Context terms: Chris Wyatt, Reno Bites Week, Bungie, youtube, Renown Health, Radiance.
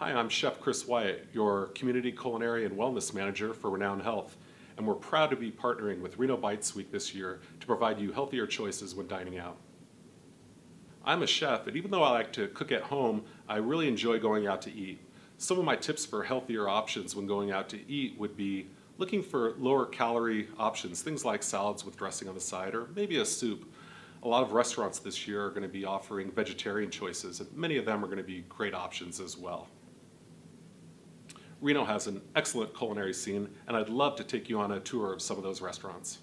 Hi, I'm Chef Chris Wyatt, your Community Culinary and Wellness Manager for Renown Health, and we're proud to be partnering with Reno Bites Week this year to provide you healthier choices when dining out. I'm a chef, and even though I like to cook at home, I really enjoy going out to eat. Some of my tips for healthier options when going out to eat would be looking for lower calorie options, things like salads with dressing on the side or maybe a soup. A lot of restaurants this year are going to be offering vegetarian choices, and many of them are going to be great options as well. Reno has an excellent culinary scene, and I'd love to take you on a tour of some of those restaurants.